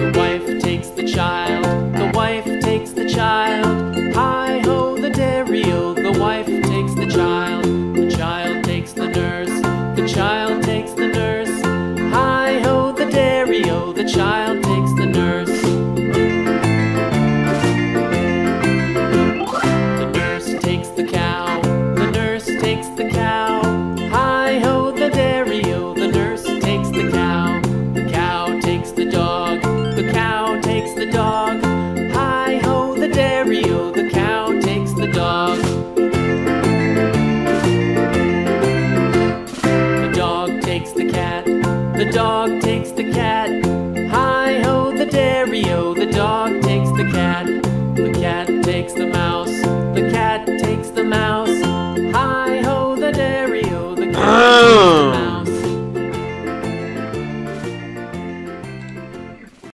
The wife takes the child. The wife takes the child. Hi-ho, the dairy-o. The wife takes the child. The child takes the nurse. The child takes the nurse. Hi-ho, the dairy-o. The child takes the nurse. The nurse takes the cow. The nurse takes the cow. The cow takes the dog. The cow takes the dog.